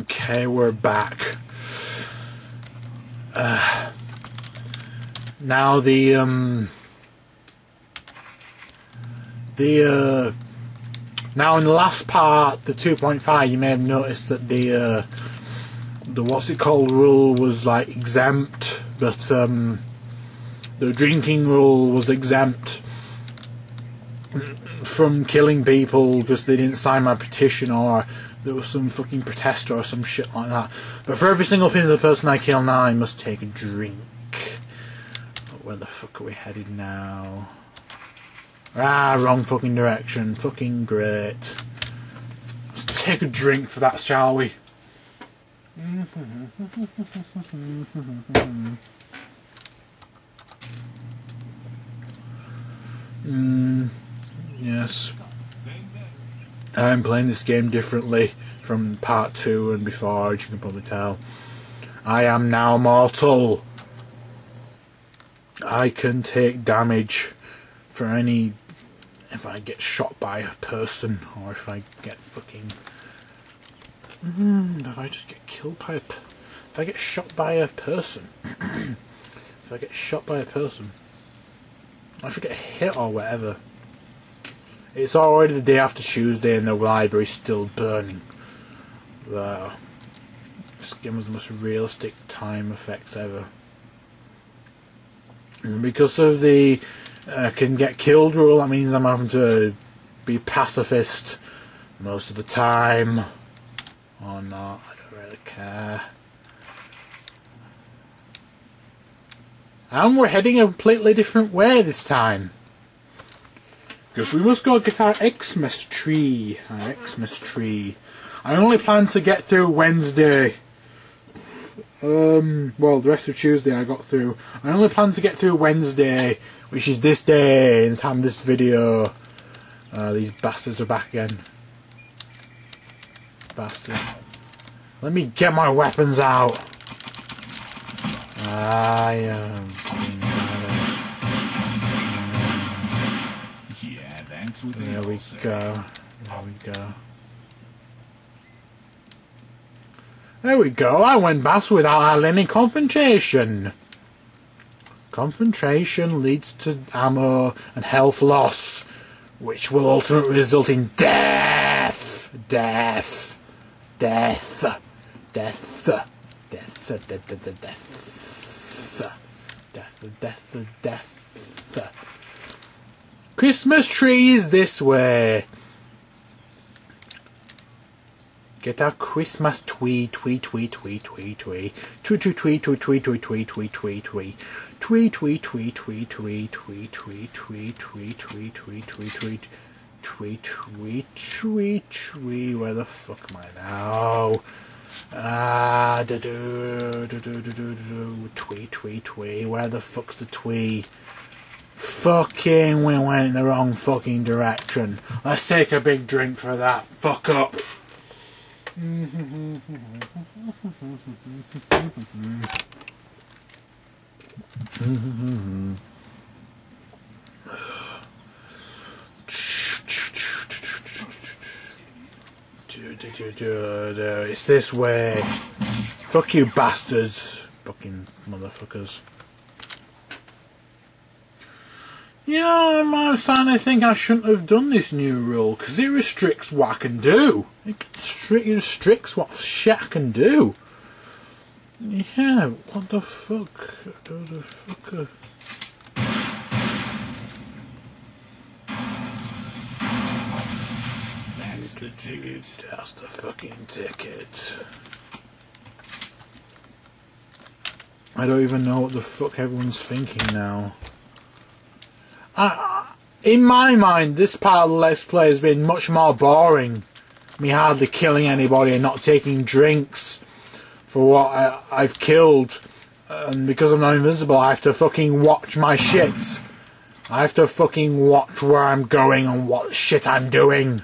Okay, we're back. Now now in the last part, the 2.5, you may have noticed that the what's it called rule was like exempt, but the drinking rule was exempt from killing people because they didn't sign my petition, or there was some fucking protester or some shit like that. But for every single piece of person I kill now, I must take a drink. But where the fuck are we headed now? Ah, wrong fucking direction. Fucking great. Let's take a drink for that, shall we? Yes. I'm playing this game differently from part 2 and before, as you can probably tell. I am now mortal. I can take damage for any... if I get shot by a person, or if I get fucking... if I just get killed by a... if I get shot by a person. If I get shot by a person. If I get hit or whatever. It's already the day after Tuesday and the library's still burning. This game was the most realistic time effects ever. And because of the can get killed rule, that means I'm having to be pacifist most of the time. Or not, I don't really care. And we're heading a completely different way this time. Because we must go get our Xmas tree. Our Xmas tree. I only plan to get through Wednesday. Well, the rest of Tuesday I got through. I only plan to get through Wednesday, which is this day, in the time of this video. These bastards are back again. Bastard. Let me get my weapons out. I am... there we go. There we go. There we go. I went past without having any confrontation. Confrontation leads to ammo and health loss, which will ultimately result in death. Death. Death. Death. Death. Death. Death. Death. Death. Death. Christmas tree is this way. Get our Christmas tree, twee, twee, twee, twee, twee, twee, twee, twee, twee, twee, twee, twee, twee, twee, twee, twee, twee, twee, twee, twee, twee, twee, twee, twee, twee, twee, twee, twee, twee, twee, twee, twee. Where the fuck am I now? Ah, do do do do do do do. Twee, twee, twee. Where the fuck's the twee? Fucking we went in the wrong fucking direction. Let's take a big drink for that. Fuck up. It's this way. Fuck you bastards. Fucking motherfuckers. You know, I finally think I shouldn't have done this new rule, because it restricts what I can do. It restricts what shit I can do. Yeah, what the fuck? What the fuck? That's the ticket. That's the fucking ticket. I don't even know what the fuck everyone's thinking now. In my mind, this part of the Let's Play has been much more boring. Me hardly killing anybody and not taking drinks for what I've killed. And because I'm not invisible, I have to fucking watch my shit. I have to fucking watch where I'm going and what shit I'm doing.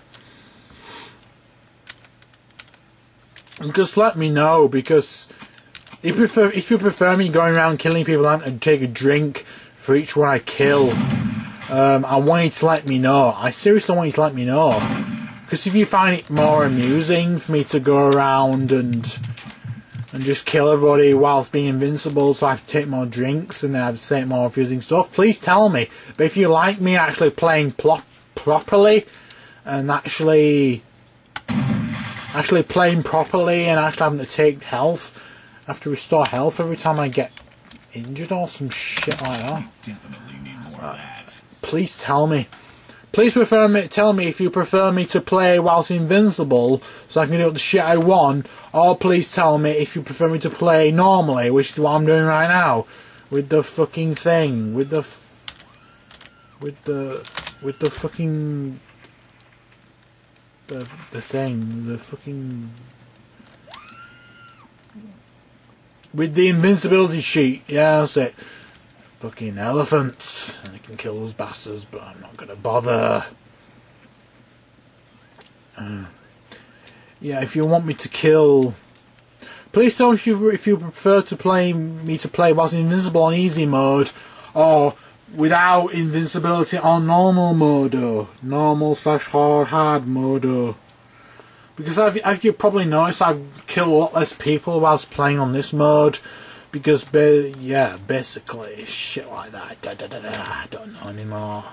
And just let me know, because if you prefer me going around killing people and take a drink for each one I kill... I want you to let me know. I seriously want you to let me know. Because if you find it more amusing for me to go around and just kill everybody whilst being invincible, so I have to take more drinks and I have to say more confusing stuff, please tell me. But if you like me actually playing properly and actually playing properly and actually having to take health, I have to restore health every time I get injured or some shit like that. Definitely need more of that. Please tell me. Please tell me if you prefer me to play whilst invincible so I can do what the shit I want, or please tell me if you prefer me to play normally, which is what I'm doing right now. With the fucking thing. With the fucking... The thing. The fucking... With the invincibility sheet. Yeah, that's it. Fucking elephants, and I can kill those bastards, but I'm not gonna bother. Yeah, if you want me to kill, please tell me if you prefer to play me to play whilst invincible on easy mode, or without invincibility on normal mode, normal/hard mode. Because as you probably noticed, I've killed a lot less people whilst playing on this mode. Because, yeah, basically, shit like that, I don't know anymore.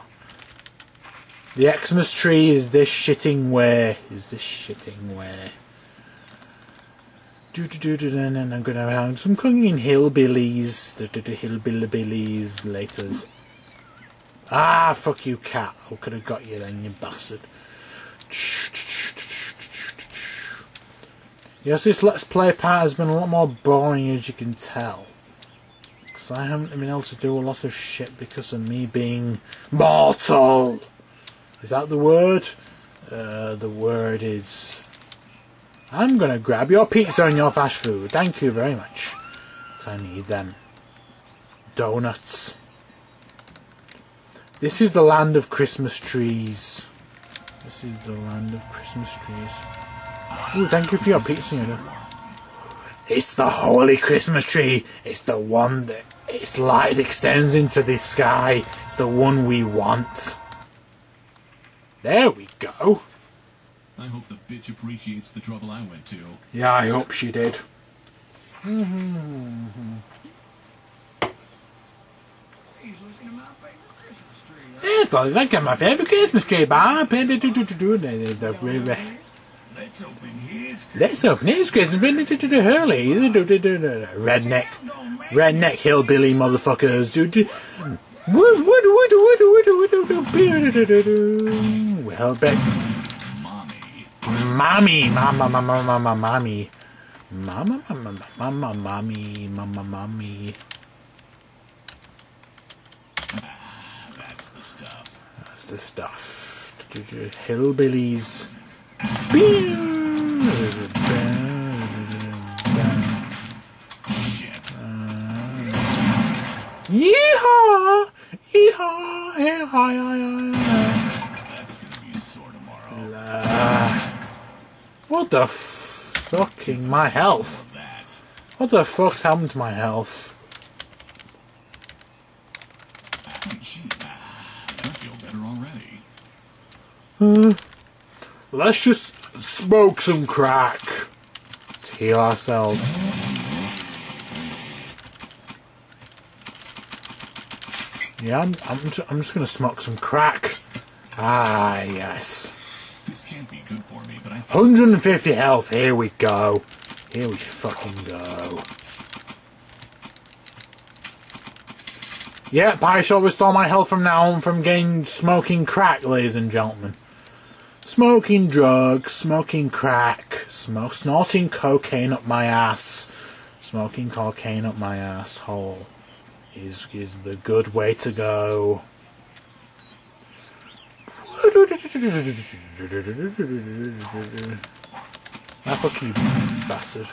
The Xmas tree is this shitting way, And I'm gonna have some cooking hillbillies, hillbillies laters. Ah, fuck you, cat, I could have got you then, you bastard. Yes, this Let's Play part has been a lot more boring, as you can tell. Because I haven't been able to do a lot of shit because of me being mortal. Is that the word? The word is... I'm going to grab your pizza and your fast food. Thank you very much. Because I need them. Donuts. This is the land of Christmas trees. This is the land of Christmas trees. Ooh, thank you for your pizza, you know. It's the holy Christmas tree. It's the one that its light extends into the sky. It's the one we want. There we go. I hope the bitch appreciates the trouble I went to. Yeah, I hope she did. He's looking at my favorite Christmas tree. He's looking at my favorite Christmas tree, Bob. Let's open his Christmas. Hurley. Redneck hillbilly motherfuckers. Well, bet. Mommy. That's the stuff. Hillbillies. Yeehaw! That's gonna be sore tomorrow. What the fucking my health? What the fuck's happened to my health? I feel better already. Let's just smoke some crack to heal ourselves. Yeah, I'm just gonna smoke some crack. Ah, yes. This can't be good for me, but I 150 health. Here we go. Here we fucking go. Yep, I shall restore my health from now on from getting smoking crack, ladies and gentlemen. Smoking drugs, smoking crack, snorting cocaine up my ass. Smoking cocaine up my asshole is the good way to go. Ah, fuck you, bastard.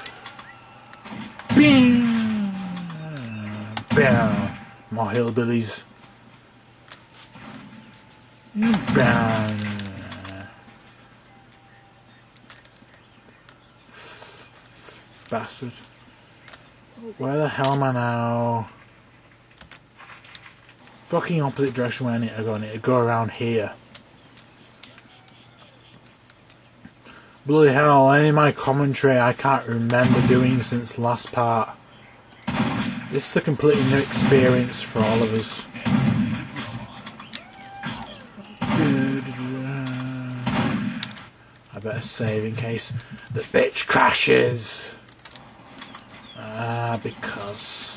Bing! Bam! More hillbillies. Bam! Bastard. Where the hell am I now? Fucking opposite direction where I need to go. I need to go around here. Bloody hell, any of my commentary I can't remember doing since last part. This is a completely new experience for all of us. I better save in case the bitch crashes. Because.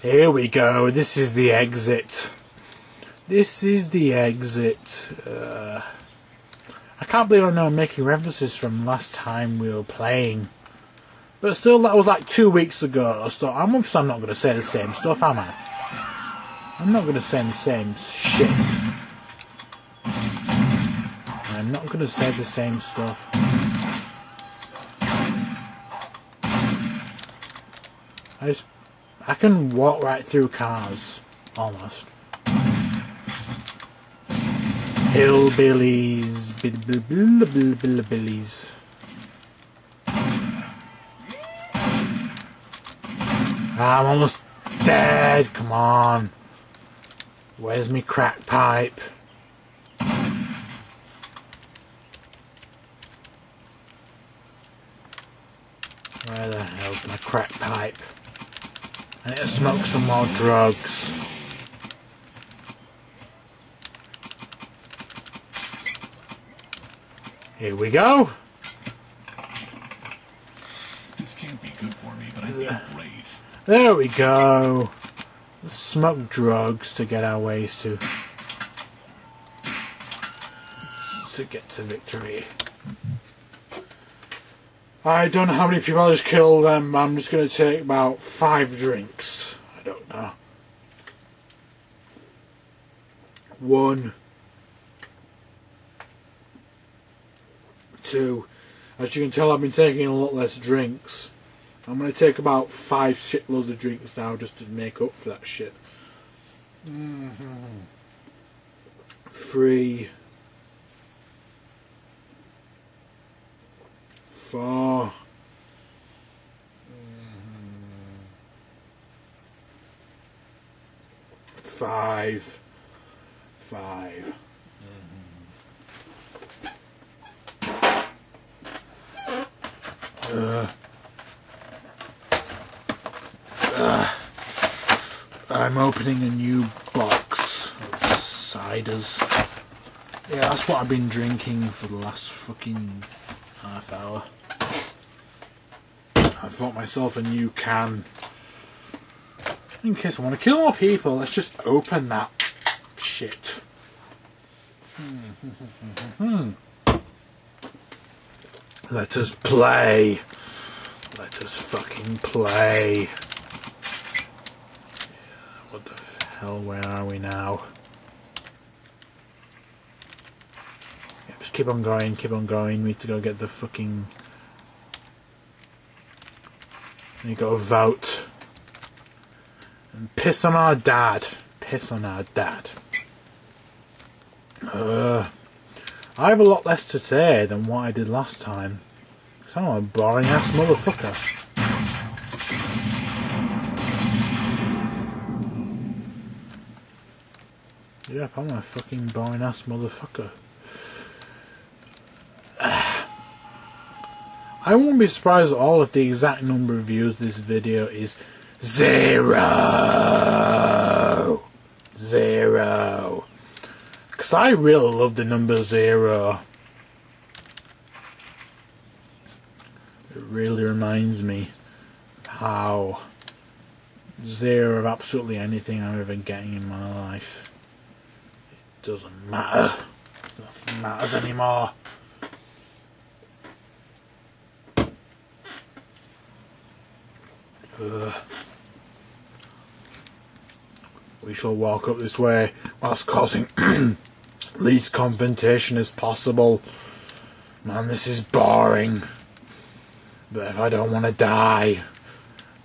Here we go, this is the exit. I can't believe I know I'm making references from last time we were playing. But still, that was like 2 weeks ago, so I'm obviously not going to say the same stuff, am I? I'm not going to say the same shit. I'm not going to say the same stuff. I can walk right through cars, almost. Hillbillies, billies. I'm almost dead. Come on. Where's me crack pipe? Where the hell's my crack pipe? I need to smoke some more drugs. Here we go. This can't be good for me, but I feel great. There we go. Let's smoke drugs to get our ways to get to victory. I don't know how many people I just killed them. I'm just going to take about 5 drinks. I don't know. 1. 2. As you can tell, I've been taking a lot less drinks. I'm going to take about 5 shitloads of drinks now just to make up for that shit. 3, 4. Mm-hmm. 5. Mm-hmm. I'm opening a new box of ciders. Yeah, that's what I've been drinking for the last fucking half hour. I've bought myself a new can. In case I want to kill more people, let's just open that shit. Let us play. Let us fucking play. What the hell, where are we now? Yeah, just keep on going, keep on going. We need to go get the fucking... We need to go vote. And piss on our dad. Piss on our dad. I have a lot less to say than what I did last time. Because I'm a boring ass motherfucker. Yep, I'm a fucking boring ass motherfucker. I won't be surprised at all if the exact number of views this video is 0! 0! Because I really love the number 0. It really reminds me how zero of absolutely anything I'm ever getting in my life. Doesn't matter. Nothing matters anymore. We shall walk up this way whilst causing least confrontation as possible. Man, this is boring. But if I don't want to die,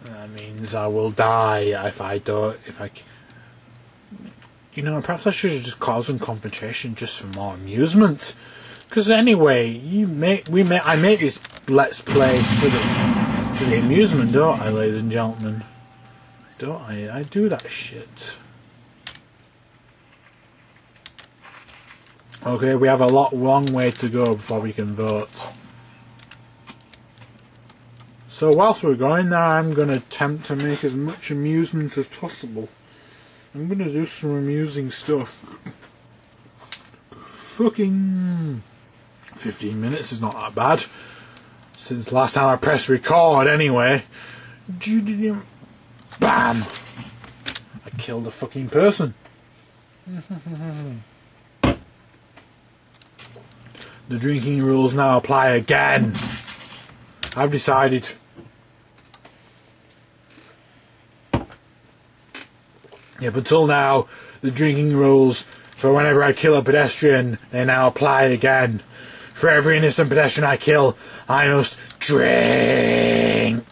that means I will die if I don't. You know, perhaps I should just cause some confrontation just for more amusement. Because anyway, I make this Let's Plays for the to the amusement, don't I, ladies and gentlemen? Don't I? I do that shit. Okay, we have a long way to go before we can vote. So whilst we're going there, I'm going to attempt to make as much amusement as possible. I'm going to do some amusing stuff. Fucking 15 minutes is not that bad. Since last time I pressed record, anyway. Bam! I killed a fucking person. The drinking rules now apply again. I've decided. Yep, until now, the drinking rules for whenever I kill a pedestrian, they now apply again. For every innocent pedestrian I kill, I must drink.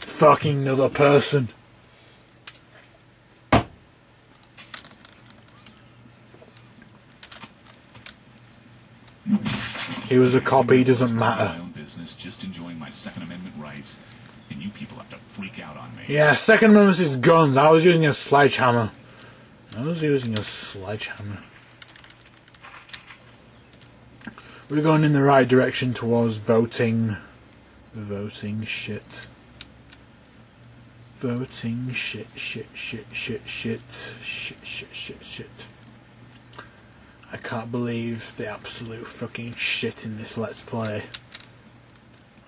Fucking another person. He was a cop, he doesn't matter. Just enjoying my Second Amendment rights, and you people have to freak out on me. Yeah, Second Amendment is guns. I was using a sledgehammer. We're going in the right direction towards voting. Voting shit. I can't believe the absolute fucking shit in this Let's Play.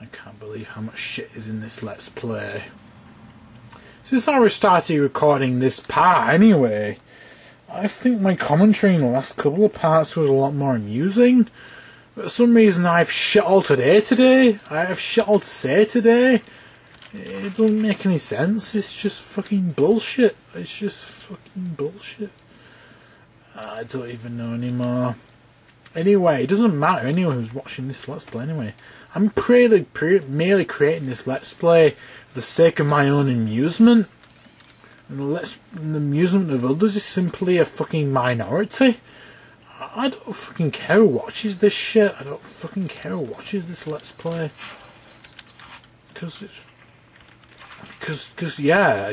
I can't believe how much shit is in this Let's Play. Since I started recording this part anyway, I think my commentary in the last couple of parts was a lot more amusing. But for some reason I've shit all to say today. It doesn't make any sense. It's just fucking bullshit. I don't even know anymore. Anyway, it doesn't matter anyone who's watching this Let's Play anyway. I'm merely creating this Let's Play for the sake of my own amusement. And the amusement of others is simply a fucking minority. I don't fucking care who watches this shit. I don't fucking care who watches this Let's Play. Because, yeah.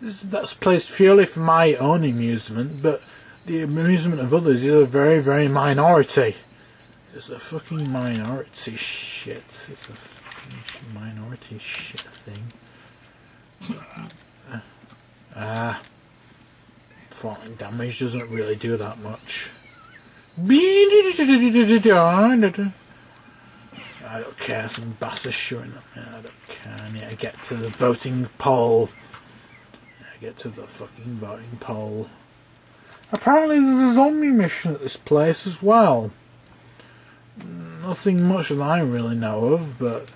That's placed purely for my own amusement, but the amusement of others is a very, very minority. It's a fucking minority shit. It's a fucking minority shit thing. Falling damage doesn't really do that much. I don't care, some bastards shooting at me. I don't care. I need to get to the voting poll. Apparently there's a zombie mission at this place as well. Nothing much that I really know of, but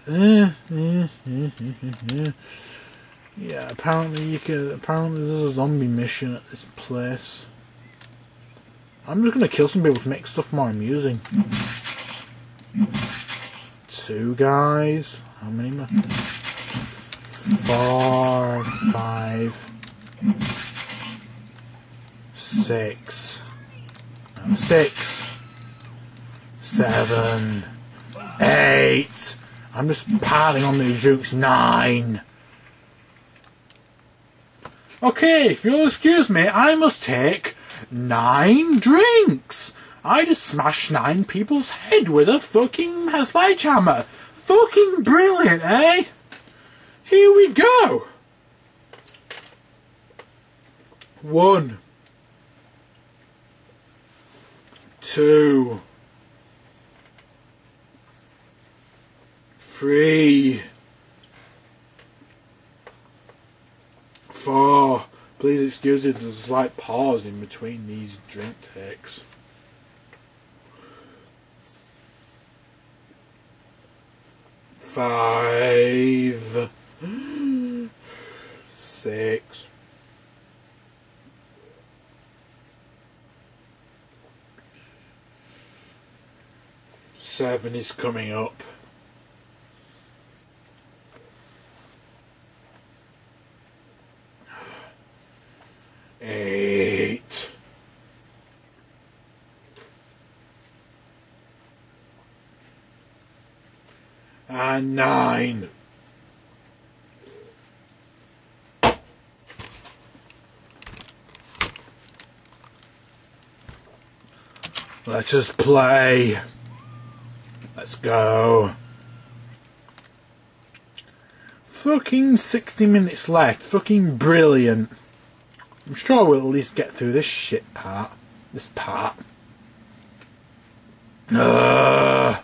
yeah. Apparently there's a zombie mission at this place. I'm just gonna kill some people to make stuff more amusing. 2 guys. How many? 4, 5, 6, 7, 8. I'm just piling on these jukes. 9. Okay, if you'll excuse me, I must take 9 drinks. I just smashed 9 people's head with a fucking sledgehammer. Fucking brilliant, eh? Here we go. 1. 2. 3, 4. Please excuse it, there's a slight pause in between these drink takes. 5. 6. 7 is coming up. 8. 9. and 9. Let us play. Let's go. Fucking 60 minutes left. Fucking brilliant. I'm sure we'll at least get through this shit part. This part. I'm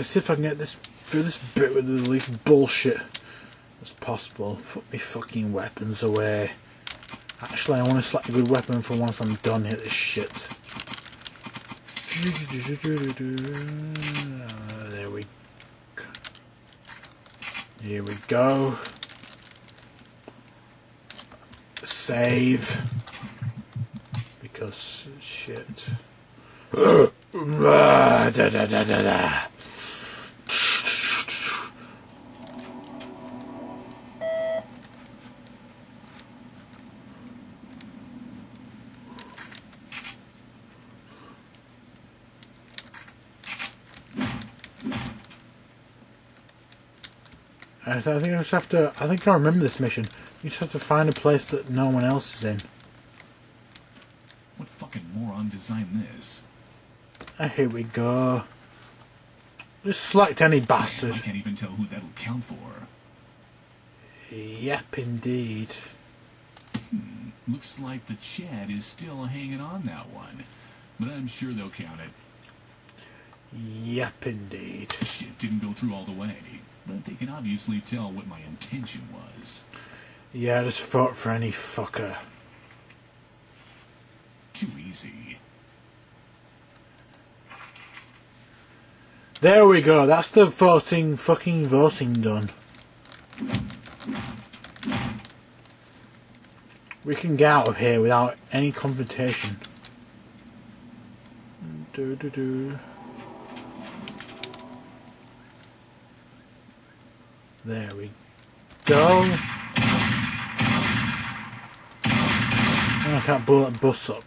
gonna see if I can get this through this bit with the least bullshit as possible. Put me fucking weapons away. Actually, I want to select a good weapon for once I'm done here, this shit. There we go. Here we go. Save. Because, shit. I think I just have to. I think I remember this mission. You just have to find a place that no one else is in. What fucking moron designed this? Ah, here we go. Just select any bastard. Damn, I can't even tell who that'll count for. Yep, indeed. Looks like the Chad is still hanging on that one, but I'm sure they'll count it. Yep, indeed. Shit didn't go through all the way. But they can obviously tell what my intention was. Yeah, I just fought for any fucker. Too easy. There we go. That's the fucking voting done. We can get out of here without any confrontation. There we go. Oh, I can't blow that bus up.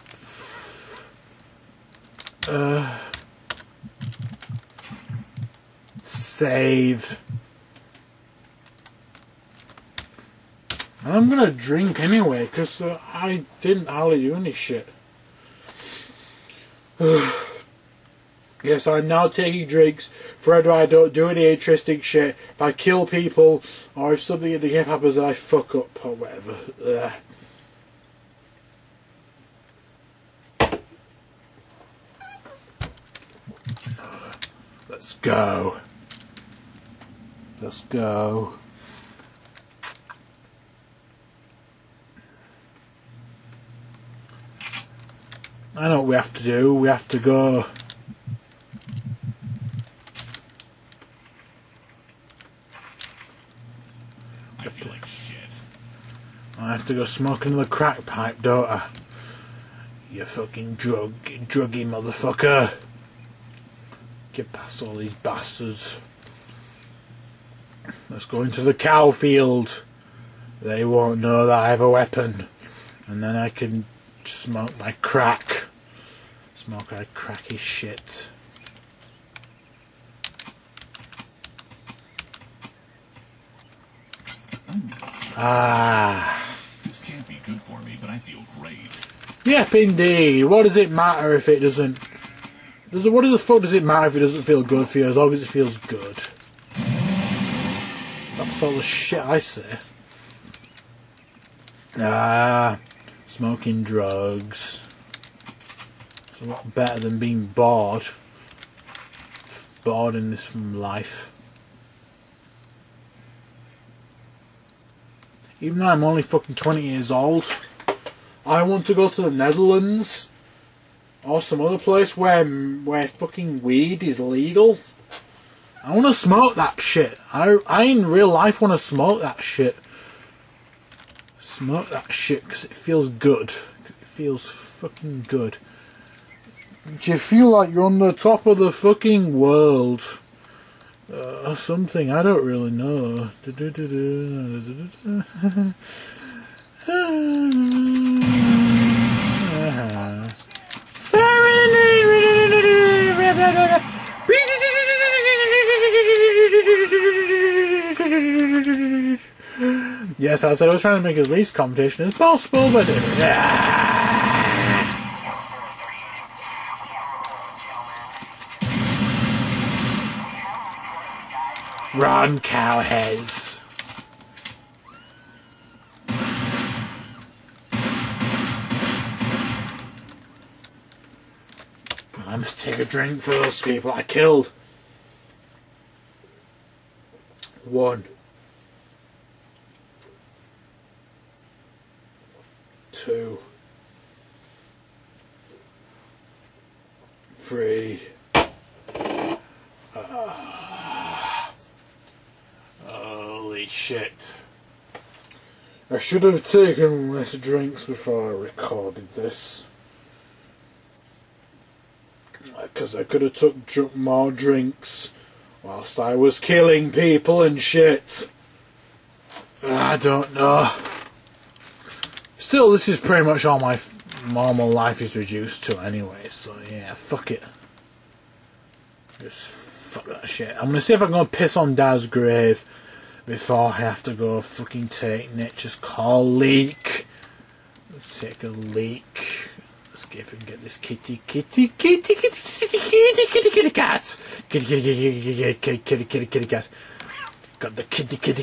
Save. And I'm gonna drink anyway because I didn't hardly do any shit. Yes, I'm now taking drinks forever. I don't do any interesting shit. If I kill people or if something in the game happens that I fuck up or whatever. Let's go. Let's go. I know what we have to do. We have to go. I have to go smoke another crack pipe, don't I? You fucking druggy motherfucker. Get past all these bastards. Let's go into the cow field. They won't know that I have a weapon. And then I can smoke my crack. Smoke my cracky shit. Ah. This can't be good for me, but I feel great. Yep, indeed. What does it matter if it doesn't... what the fuck does it matter if it doesn't feel good for you, as long as it feels good? That's all the shit I say. Ah, smoking drugs. It's a lot better than being bored. Bored in this life. Even though I'm only fucking 20 years old, I want to go to the Netherlands or some other place where fucking weed is legal. I want to smoke that shit. I in real life want to smoke that shit. Smoke that shit because it feels good. It feels fucking good. Do you feel like you're on the top of the fucking world? Or something, I don't really know. Yes, I said I was trying to make it as least competition as possible, but Run, cowheads. I must take a drink for those people I killed. One. Two. 3. Holy shit. I should have taken less drinks before I recorded this. Because I could have took more drinks whilst I was killing people and shit. I don't know. Still, this is pretty much all my normal life is reduced to anyway, so yeah, fuck it. Just fuck that shit. I'm gonna see if I can go piss on Dad's grave before I have to go fucking take Nature's call leak. Let's take a leak. Let's see if we can get this kitty cat. Got the kitty cat.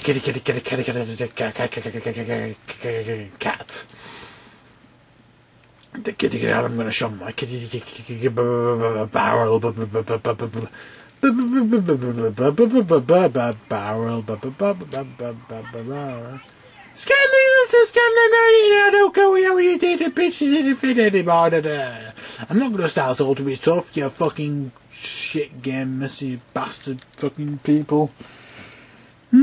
The kitty cat. I'm going to show my kitty barrel. I'm not going to start all to be tough, you fucking shit game, messy bastard fucking people. How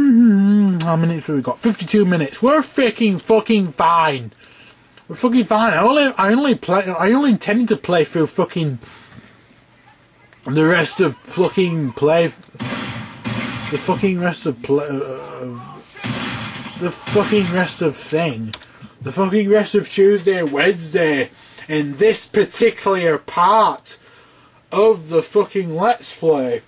many minutes have we got? 52 minutes. We're fucking fine. We're fucking fine. I only intended to play through fucking the rest of fucking the fucking rest of Tuesday and Wednesday in this particular part of the fucking Let's Play.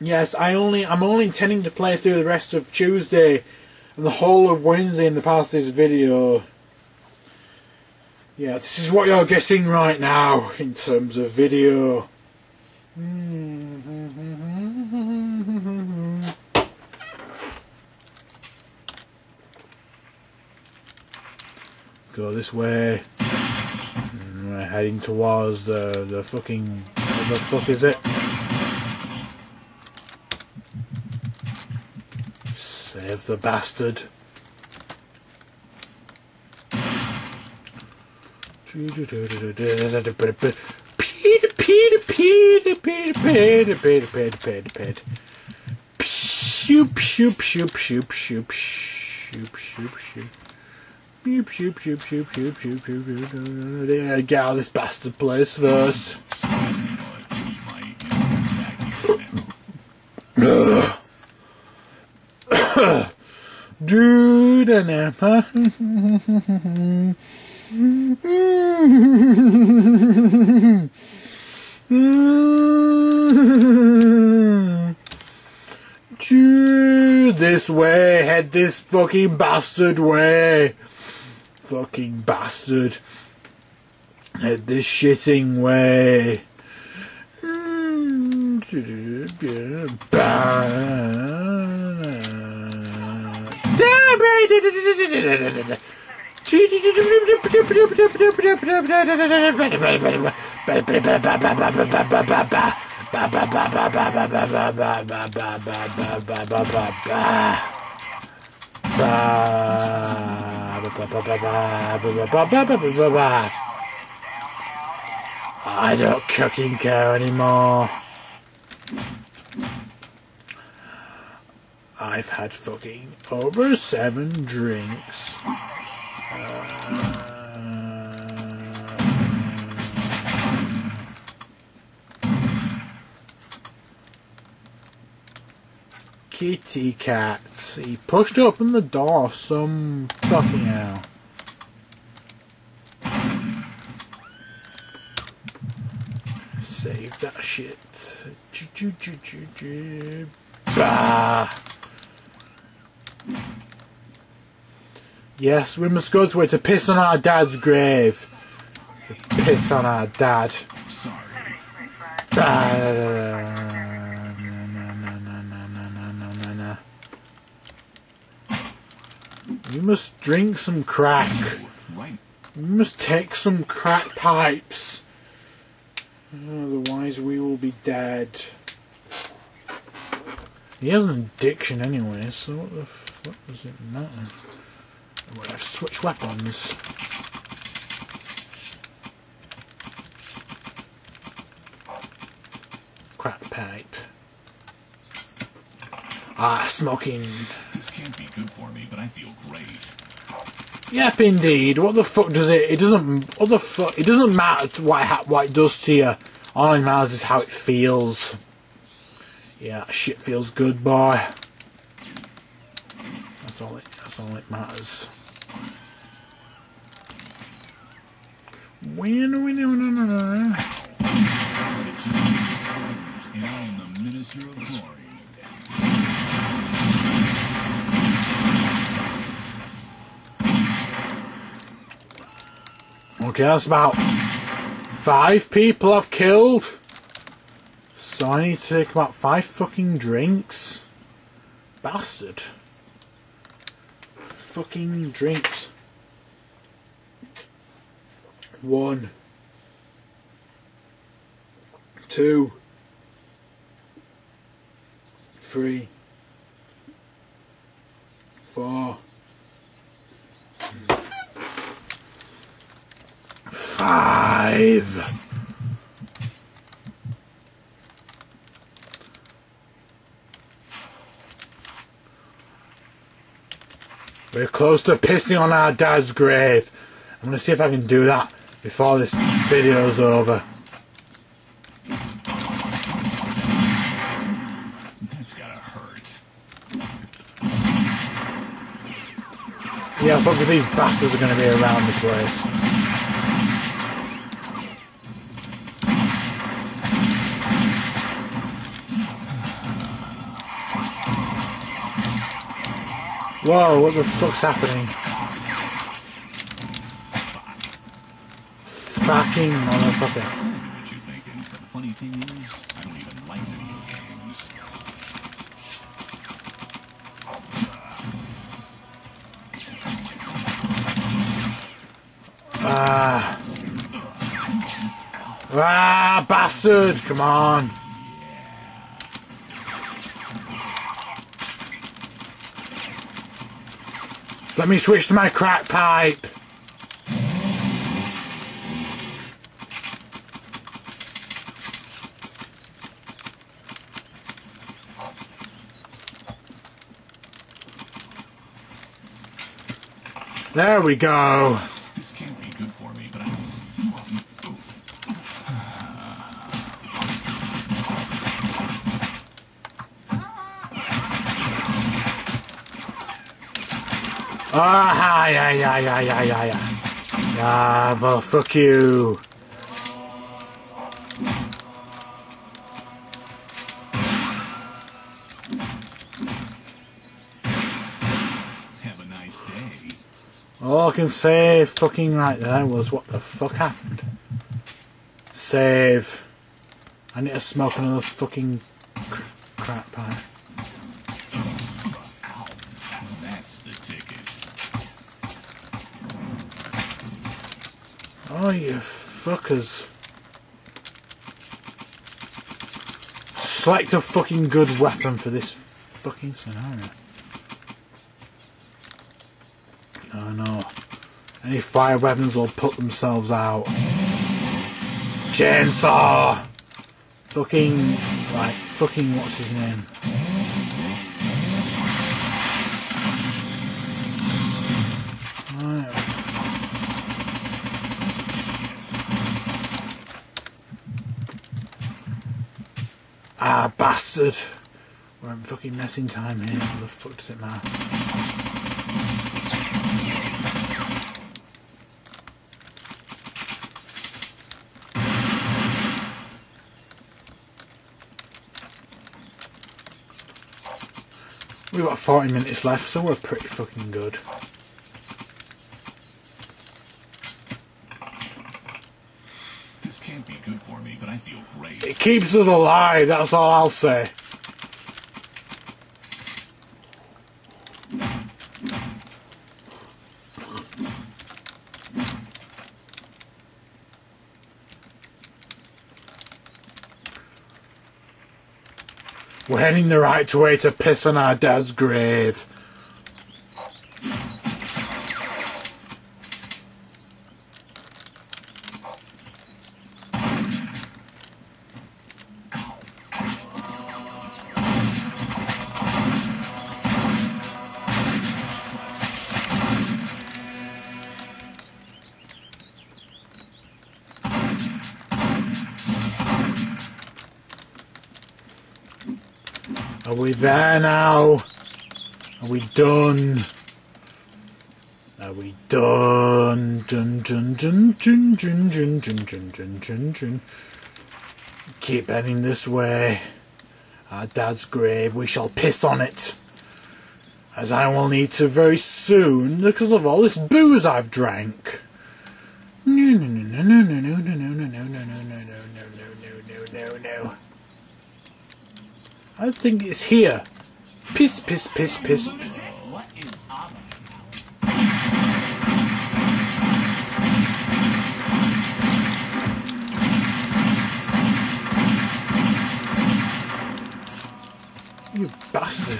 Yes, I'm only intending to play through the rest of Tuesday and the whole of Wednesday in the past this video. Yeah, this is what you're getting right now in terms of video. Go this way. We're heading towards the fucking, what the fuck is it? Save the bastard. Get out of this bastard place first. Dude, and Dude, this way, head this fucking bastard way. Fucking bastard. Head this shitting way. I don't fucking care anymore. I've had fucking over 7 drinks. Kitty cats. He pushed open the door some fucking hell. Save that shit. Bah! Yes, we must go to it to piss on our dad's grave. Piss on our dad. Sorry. You must drink some crack. You must take some crack pipes. Otherwise we will be dead. He has an addiction anyway, so what the fuck does it matter? I'm gonna have to switch weapons. Crack pipe. Ah, smoking. This can't be good for me, but I feel great. Yep, indeed. What the fuck does it? It doesn't. What the fuck? It doesn't matter what it does to you. All it matters is how it feels. Yeah, that shit feels good, boy. That's all it matters. When we do no. And I am the Minister of Glory. Okay, that's about 5 people I've killed. So I need to take about 5 fucking drinks. Bastard. Fucking drinks. 1, 2, 3, 4. 5. We're close to pissing on our dad's grave. I'm gonna see if I can do that before this video's over. That's gotta hurt. Yeah, fuck if these bastards are gonna be around the place. Whoa, what the fuck's happening? Fucking motherfucker. I know what you're thinking. The funny thing is, I don't even like video games. Ah, bastard! Come on! Let me switch to my crack pipe. There we go. This can't be good for me, but I ah, yeah. Ah, well, fuck you. Have a nice day. All I can say fucking right there was what the fuck happened. Save. I need to smoke another fucking crap pipe. Oh, you fuckers. Select a fucking good weapon for this fucking scenario. Oh no. Any fire weapons will put themselves out. Chainsaw! Fucking... like, fucking what's his name? Ah, bastard! We're in fucking messing time here. What the fuck does it matter? We've got 40 minutes left, so we're pretty fucking good. This can't be good for me, but I feel great. It keeps us alive, that's all I'll say. We're heading the right way to piss on our dad's grave. Are we there now? Are we done? Are we done? Dun dun dun dun dun dun dun dun dun dun dun. Keep heading this way. Our dad's grave, we shall piss on it. As I will need to very soon because of all this booze I've drank. No no no no no no no no no no no no no no no no. I think it's here. Piss, piss, piss, piss. What is up? You bastard.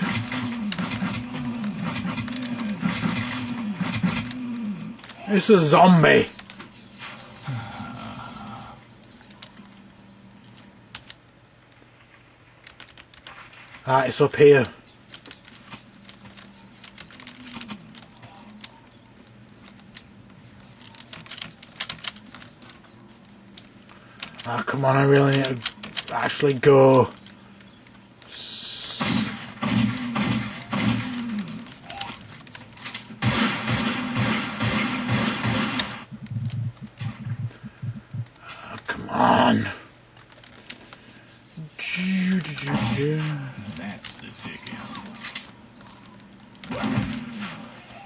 It's a zombie. Ah, it's up here. Ah, come on, I really need to actually go. Ah, come on. That's the ticket.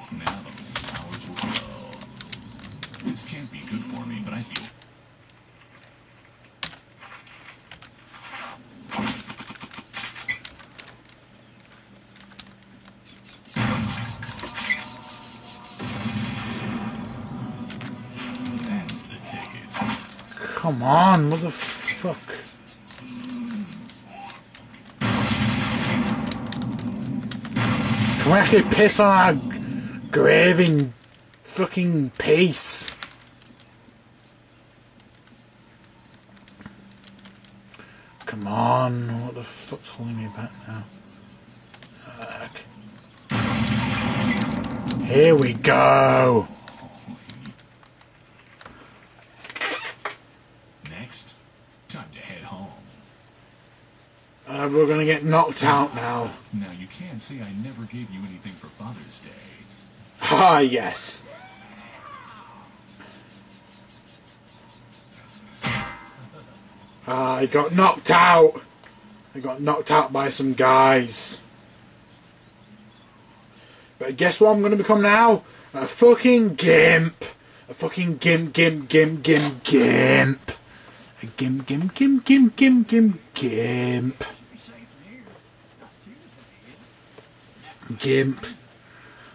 Now the flowers will grow. This can't be good for me, but I feel. That's the ticket. Come on, motherfucker. Can we actually piss on our grave in fucking peace? Come on, what the fuck's holding me back now? Fuck. Here we go! Next, time to head home. We're gonna get knocked out now. Now you can't say I never gave you anything for Father's Day. Ah, yes. I got knocked out. I got knocked out by some guys. But guess what I'm gonna become now? A fucking gimp. A fucking gimp. A gimp. Gimp.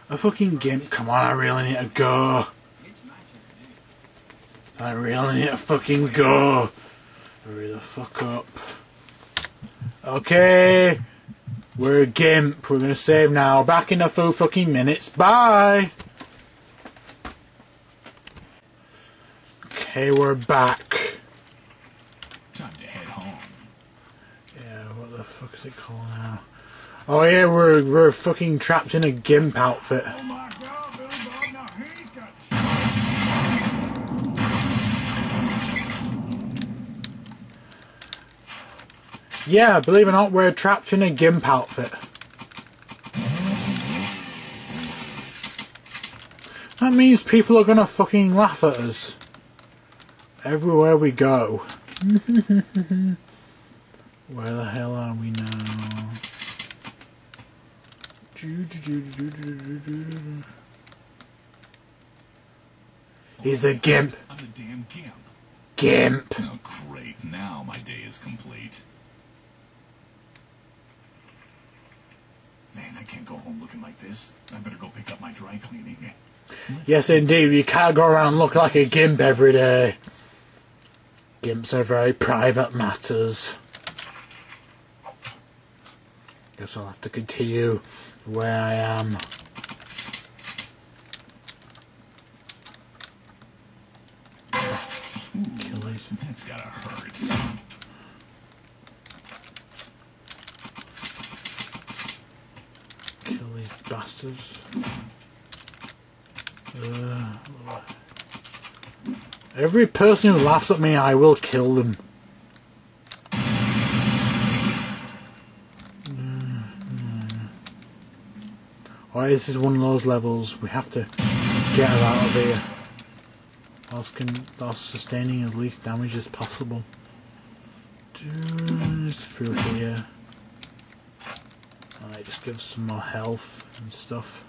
A fucking gimp. Come on, I really need to go. I really need to fucking go. Hurry the fuck up. Okay. We're a gimp. We're gonna save now. Back in a few fucking minutes. Bye! Okay, we're back. Time to head home. Yeah, what the fuck is it called now? Oh yeah, we're fucking trapped in a gimp outfit. Oh my God, Billy Bob, now he's got shit. Yeah, believe it or not, we're trapped in a gimp outfit. That means people are gonna fucking laugh at us. Everywhere we go. Where the hell are we now? He's a gimp. I'm a damn gimp. Gimp. Oh, great. Now my day is complete. Man, I can't go home looking like this. I better go pick up my dry cleaning. Yes, indeed. You can't go around looking like a gimp every day. Gimps are very private matters. Guess I'll have to continue where I am. Kill it. That's gotta hurt. Kill these bastards. Every person who laughs at me, I will kill them. Alright, this is one of those levels. We have to get her out of here. Whilst sustaining as least damage as possible. Just through here. Alright, just give us some more health and stuff.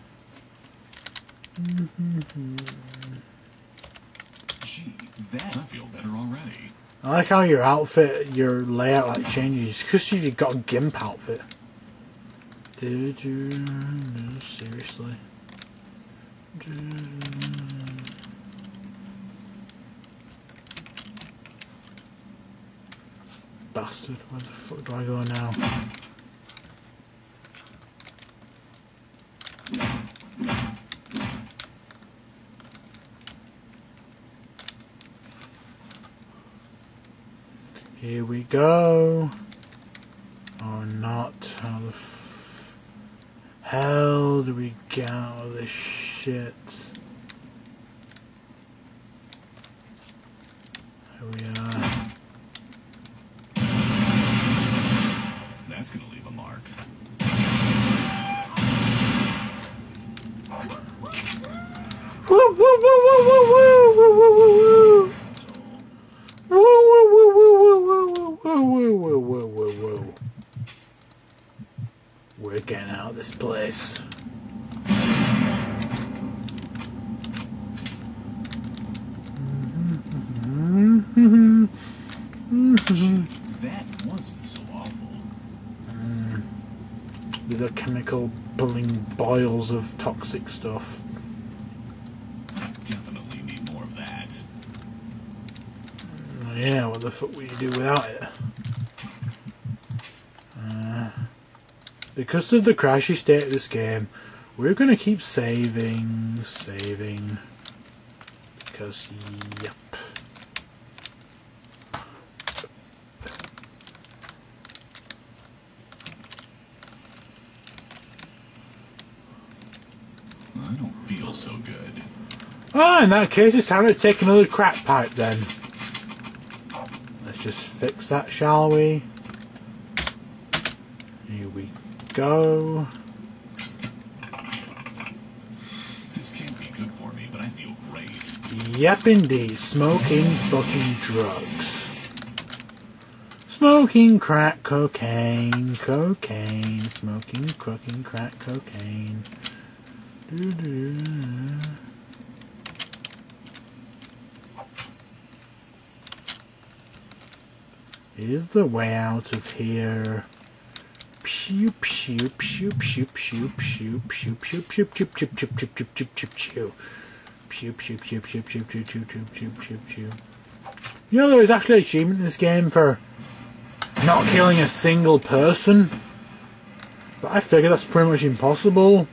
Gee, that I feel better already. I like how your outfit, your layout like changes. Because you got a gimp outfit. Did you? No, seriously. Bastard, where the fuck do I go now? Here we go. Or not. How the hell do we get out of this shit? Here we are. That's gonna leave a mark. Woo woo woo woo woo woo woo woo woo. Woo woo woo woo woo woo woo woo woo woo. We're getting out of this place. That wasn't so awful. With the chemical pulling boils of toxic stuff. I definitely need more of that. Yeah, what the fuck would you do without it? Because of the crashy state of this game, we're going to keep saving, because, yep. I don't feel so good. Oh, in that case, it's time to take another crack pipe, then. Let's just fix that, shall we? Here we go. This can't be good for me, but I feel great. Yep, indeed. Smoking fucking drugs. Smoking crack cocaine. Smoking cooking crack cocaine. Here's the way out of here. Pew pew pew pew pew pew pew pew pew pew pew pew pew pew pew pew pew. Pew pew pew pew pew pew pew pew pew pew. You know, there is actually an achievement in this game for not killing a single person, but I figure that's pretty much impossible.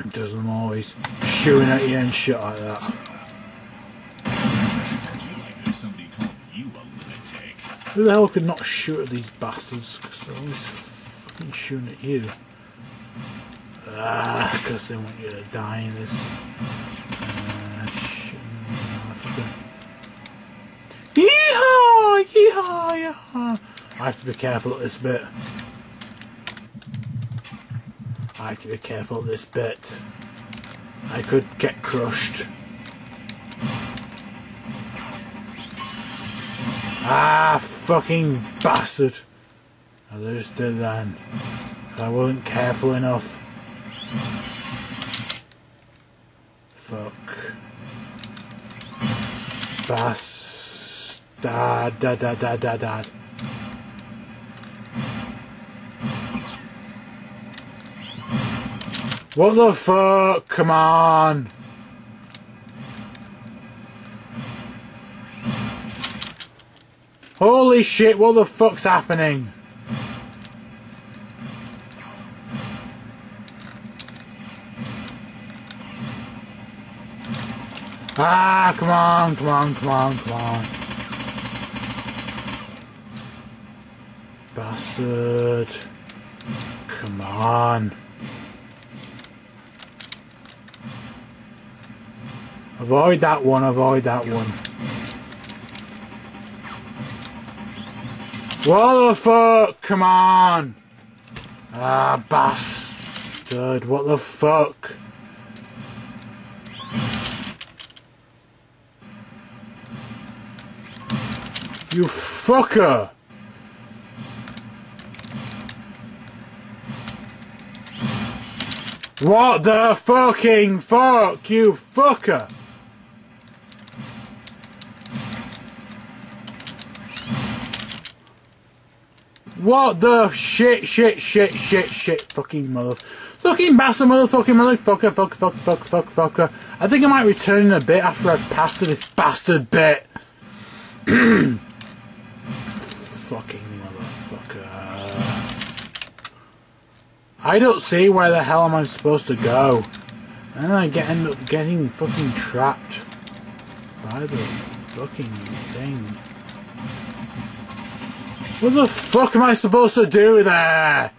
It doesn't always shooting at you and shit like that. Who the hell could not shoot at these bastards? Because they're always fucking shooting at you. Ah, because they want you to die in this. Shit. Yeehaw! Yeehaw! Yeehaw! I have to be careful at this bit. I could get crushed. Ah, fucking bastard! I just did that. I wasn't careful enough. Fuck. Dad. What the fuck? Come on! Holy shit, what the fuck's happening? Ah, come on. Bastard. Come on. Avoid that one. What the fuck? Come on! Ah, bastard, what the fuck? You fucker! What the fucking fuck, you fucker! What the shit, fucking mother, fucking bastard, motherfucking motherfucker, fucker. I think I might return in a bit after I've passed to this bastard bit. Fucking motherfucker. I don't see where the hell am I supposed to go. And I end up getting fucking trapped by the fucking thing. What the fuck am I supposed to do there?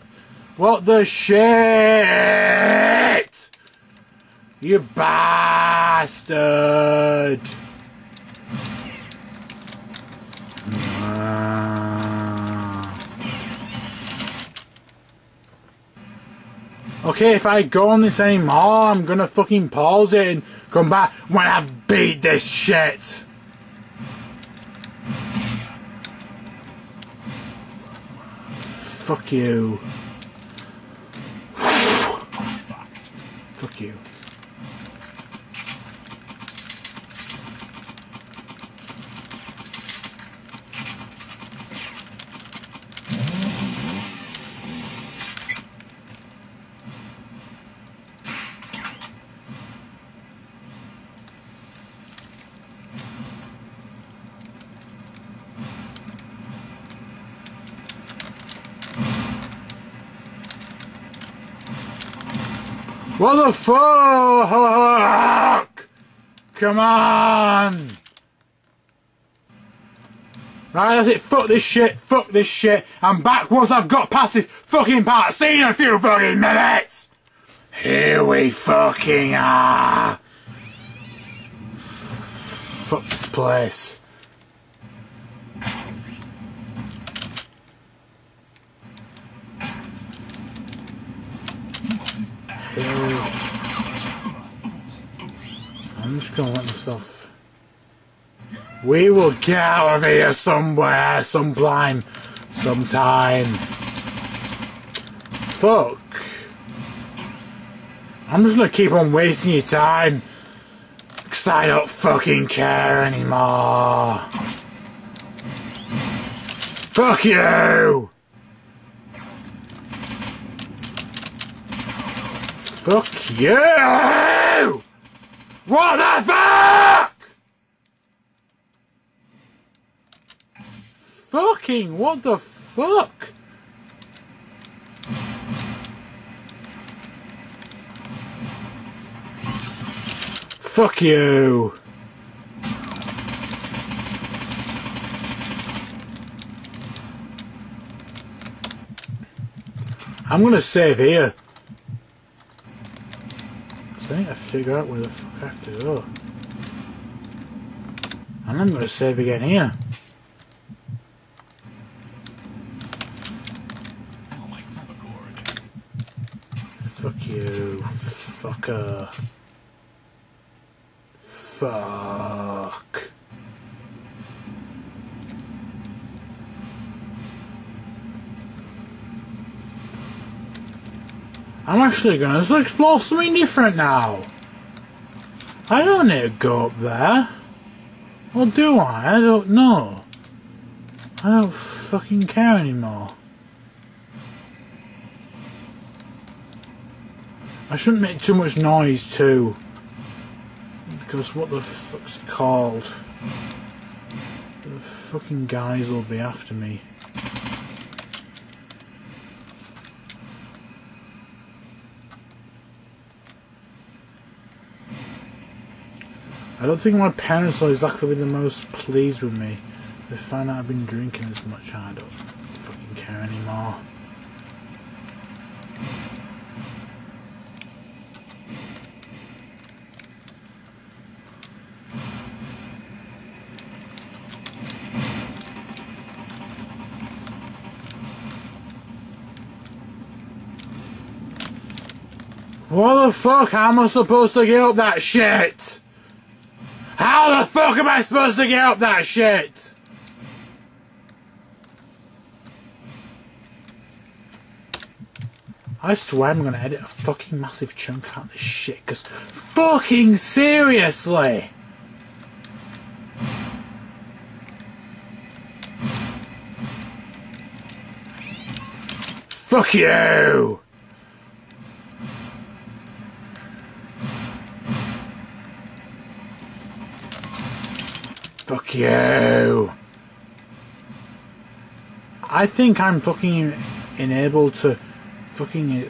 What the shit? You bastard! Okay, if I go on this anymore, I'm gonna fucking pause it and come back when I've beat this shit! Fuck you. Fuck you. What the fuck? Come on! Right, that's it. Fuck this shit. I'm back once I've got past this fucking part. See you in a few fucking minutes! Here we fucking are! Fuck this place. I'm just gonna let myself... We will get out of here somewhere, sometime. Fuck. I'm just gonna keep on wasting your time, because I don't fucking care anymore. Fuck you! Fuck you! What the fuck?! Fucking what the fuck?! Fuck you! I'm gonna save here. I think I figure out where the fuck I have to go. And I'm gonna save again here. Fuck you, fucker. Fuck. I'm actually going to explore something different now. I don't need to go up there. Or do I? I don't know. I don't fucking care anymore. I shouldn't make too much noise too. Because what the fuck's it called? The fucking guys will be after me. I don't think my parents will exactly be the most pleased with me. They find out I've been drinking as much. I don't fucking care anymore. What the fuck? How am I supposed to get up that shit? How the fuck am I supposed to get up that shit? I swear I'm gonna edit a fucking massive chunk out of this shit, cause fucking seriously! Fuck you! Fuck you! I think I'm fucking enabled to fucking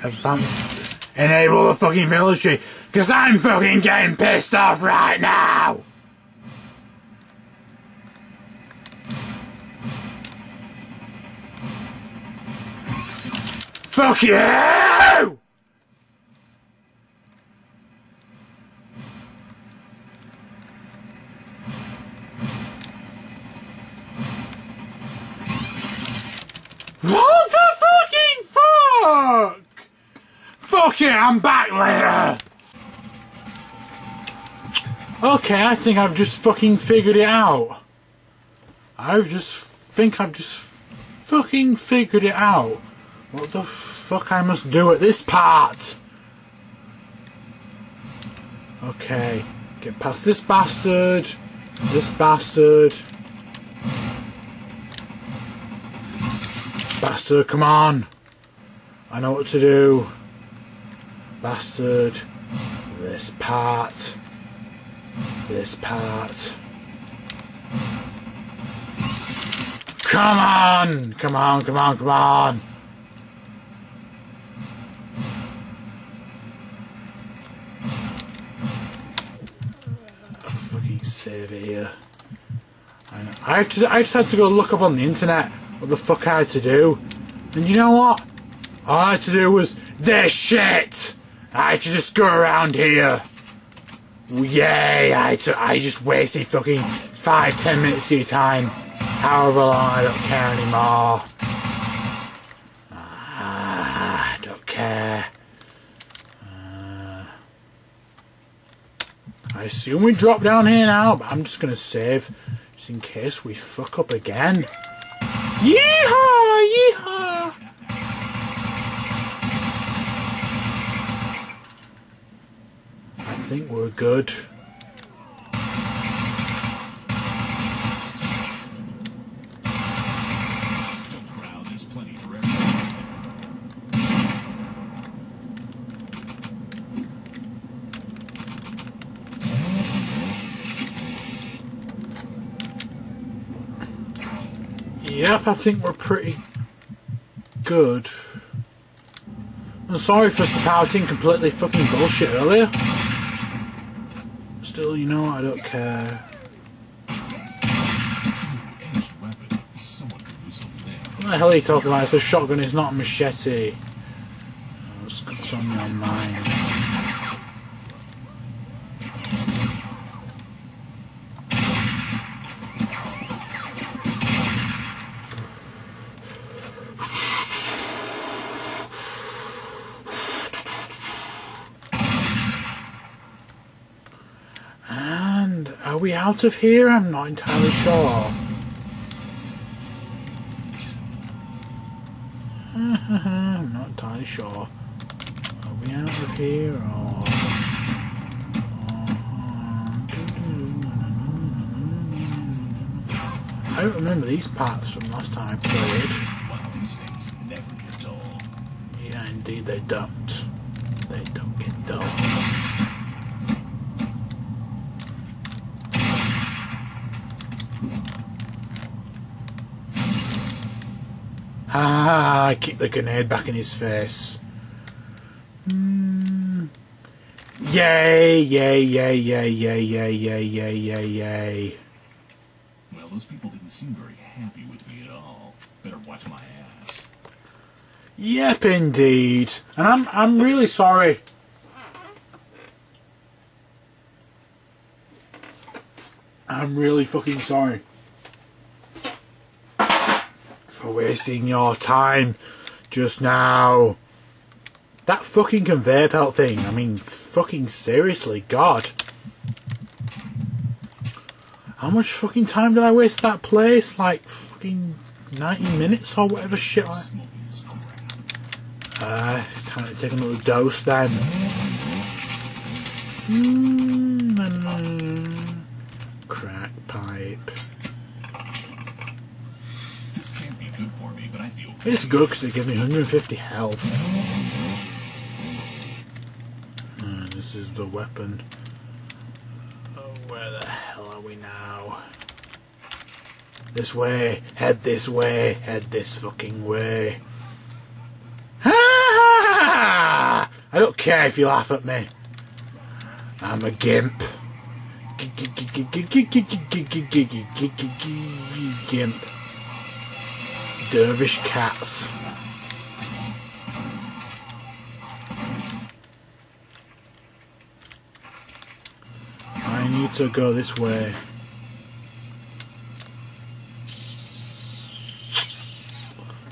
advance. Enable the fucking military! Cause I'm fucking getting pissed off right now! Fuck you! What the fucking fuck? Fuck it, I'm back later! Okay, I think I've just fucking figured it out. I think I've just fucking figured it out. What the fuck I must do at this part? Okay, get past this bastard, Bastard, come on! I know what to do. Bastard. This part. Come on! Come on! I'll fucking save it here. I just had to go look up on the internet what the fuck I had to do, and you know what? All I had to do was this shit! I had to just go around here. Yay, I just wasted fucking 5-10 minutes of your time. However long, I don't care anymore. I don't care. I assume we drop down here now, but I'm just gonna save, just in case we fuck up again. Yeehaw! Yeehaw! I think we're good. Yep, I think we're pretty good. I'm sorry for spouting completely fucking bullshit earlier. Still, you know, I don't care. What the hell are you talking about? It's a shotgun, it's not a machete. What's on your mind? Are we out of here? I'm not entirely sure. I'm not entirely sure. anything out of here, or... I don't remember these parts from last time I played. Well, these things never get old. Yeah, indeed they don't. They don't get dull. Ah, I kicked the grenade back in his face. Yay, yay, yay, yay, yay, yay, yay, yay, yay, yay. Well, those people didn't seem very happy with me at all. Better watch my ass. Yep, indeed. And I'm really sorry. I'm really fucking sorry. For wasting your time just now. That fucking conveyor belt thing, I mean, fucking seriously, God. How much fucking time did I waste that place? Like, fucking 90 minutes or whatever shit time to take a little dose then. Crack pipe. It's good because it gives me 150 health. And this is the weapon. Oh, where the hell are we now? This way. Head this way. Head this fucking way. I don't care if you laugh at me. I'm a gimp. Gimp. Dervish cats. I need to go this way.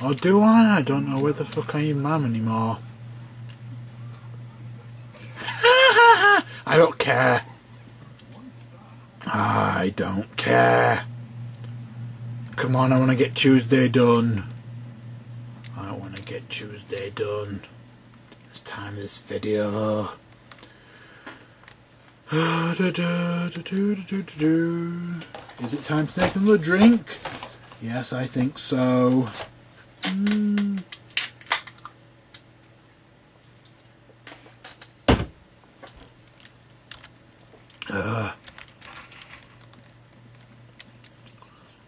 Or do I? I don't know where the fuck I am, Mum, anymore. I don't care. I don't care. Come on, I want to get Tuesday done. I want to get Tuesday done. It's time for this video. Is it time to take another drink? Yes, I think so.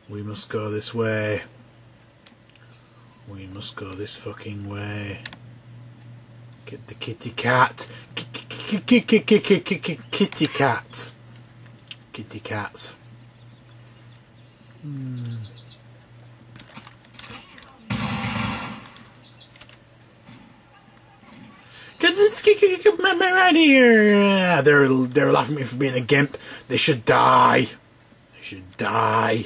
We must go this way. We must go this fucking way. Get the kitty cat. Kitty cat. Kitty cat. Get this man right here. They're laughing at me for being a gimp. They should die. They should die.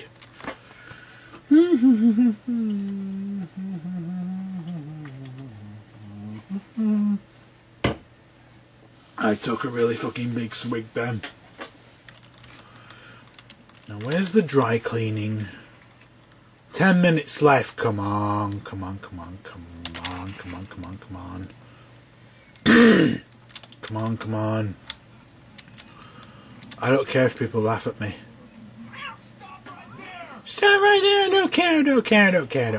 I took a really fucking big swig then. Now where's the dry cleaning? 10 minutes left. Come on, come on, come on, come on, come on, come on, come on. Come on, come on. I don't care if people laugh at me. Stop right there, don't care, I don't care.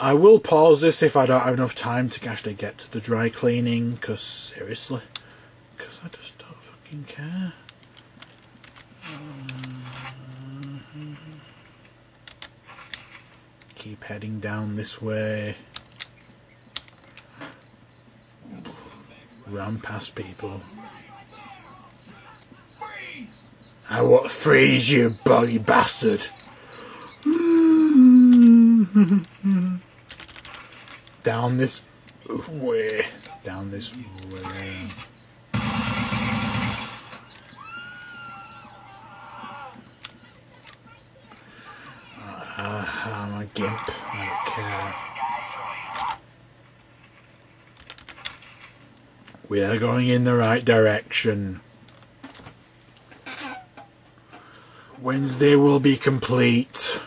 I will pause this if I don't have enough time to actually get to the dry cleaning, because seriously, because I just don't fucking care. Keep heading down this way. Run past people. I want freeze you, bloody bastard. Down this way. Down this way. I'm a gimp. I don't care. We are going in the right direction. Wednesday will be complete.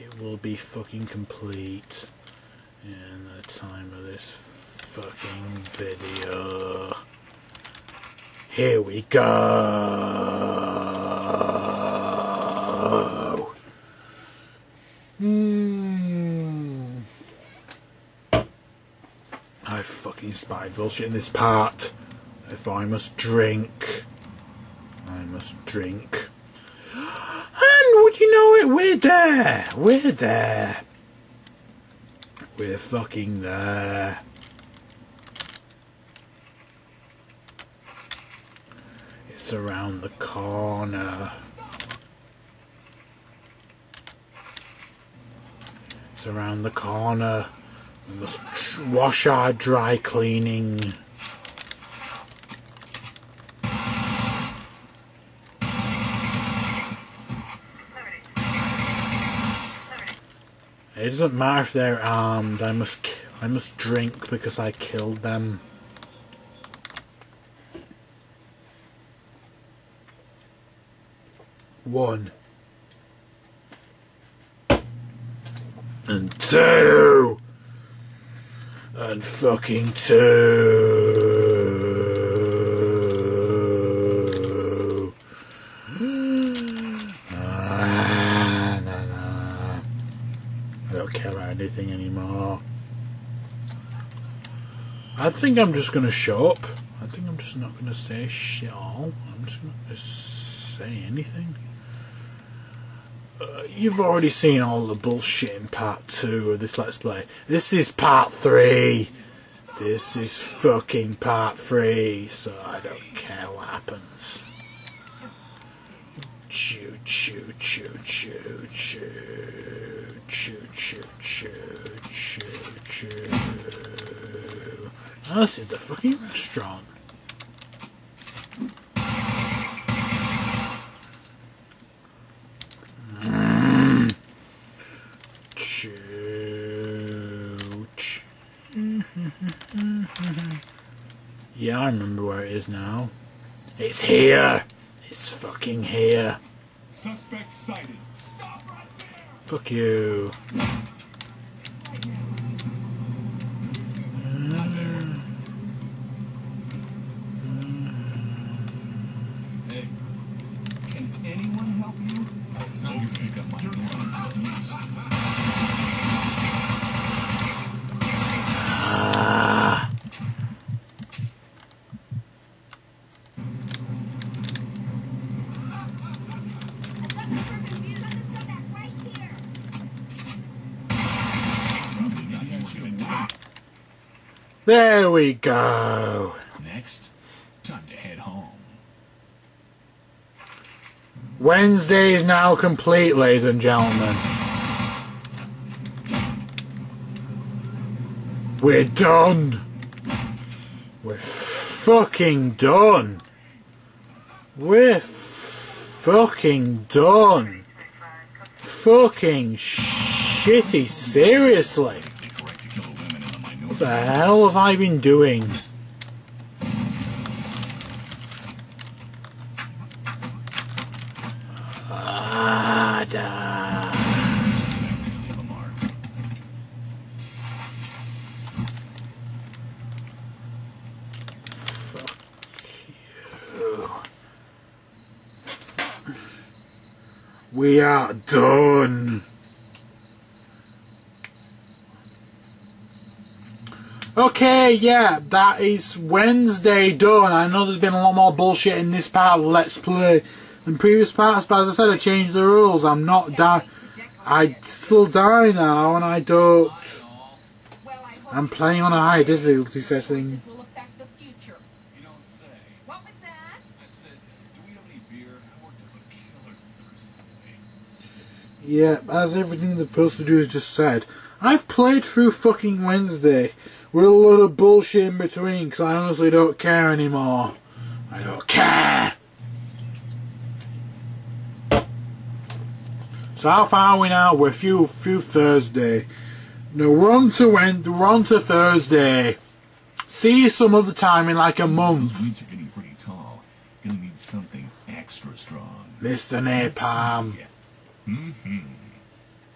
It will be fucking complete. And the time of this fucking video. Here we go. I fucking spied bullshit in this part. If I must drink, I must drink. And would you know it, we're there! We're there! We're fucking there. It's around the corner. It's around the corner. We must wash our dry cleaning. It doesn't matter if they're armed. I must drink because I killed them. One. And two. And fucking two. I don't care about anything anymore. I think I'm just going to show up. I think I'm just not going to say shit all. I'm just not going to say anything. You've already seen all the bullshit in part 2 of this Let's Play. This is part 3. This is fucking part 3. So I don't care what happens. Choo choo choo choo choo. Choo choo choo choo choo. Oh, this is the fucking restaurant. Choo choo. Yeah, I remember where it is now. It's here. It's fucking here. Suspect sighted. Stop right there. Fuck you. Hey. Can anyone help you? No, you pick up my There we go. Next, time to head home. Wednesday is now complete, ladies and gentlemen. We're done. We're fucking done. We're fucking done. Fucking shitty, seriously. What the hell have I been doing? Fuck you. We are done. Okay, yeah, that is Wednesday done. I know there's been a lot more bullshit in this part of Let's Play than previous parts, but as I said, I changed the rules. I'm not dying. I still die now, and I don't. I'm playing on a high difficulty setting. Yeah, as everything the Postal 2 has just said, I've played through fucking Wednesday. With a lot of bullshit in between, because I honestly don't care anymore. I don't care! So how far are we now? We're few Thursday. No, we're on to Thursday. See you some other time in like a month. Those weeds are getting pretty tall. Gonna need something. Extra strong. Mr. Napalm. Mm-hmm.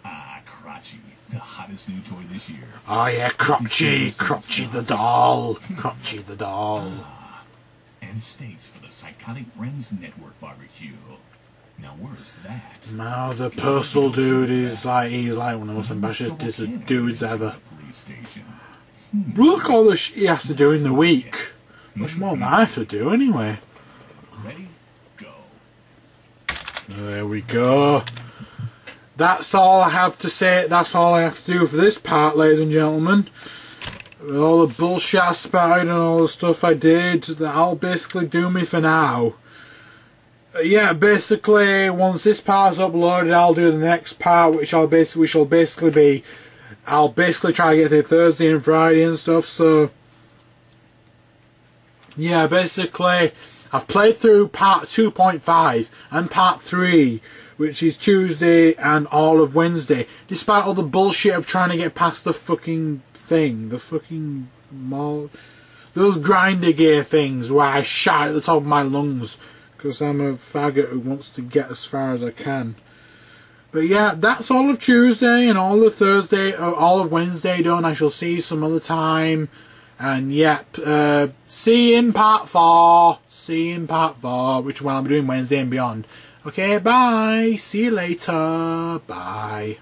Ah, Crotchy. The hottest new toy this year. Oh yeah, Crotchy the doll. Crotchy the doll. And steaks for the Psychotic Friends Network barbecue. Now where's that? Now the Postal dude is like, he's like one of the most ambitious dudes ever. Look all the shit he has to do in the week. Much more than I have to do anyway. Ready? Go. There we go. That's all I have to say. That's all I have to do for this part, ladies and gentlemen. With all the bullshit I spouted and all the stuff I did, that'll basically do me for now. Yeah, basically, once this part's uploaded, I'll do the next part, which I'll basically try to get through Thursday and Friday and stuff. So, yeah, basically, I've played through part 2.5 and part 3. Which is Tuesday and all of Wednesday, despite all the bullshit of trying to get past the fucking thing, the fucking mall, those grinder gear things where I shout at the top of my lungs because I'm a faggot who wants to get as far as I can. But yeah, that's all of Tuesday and all of Thursday, all of Wednesday done. I shall see you some other time. And yep, see you in part 4, see you in part 4, which one I'll be doing Wednesday and beyond. Okay, bye. See you later. Bye.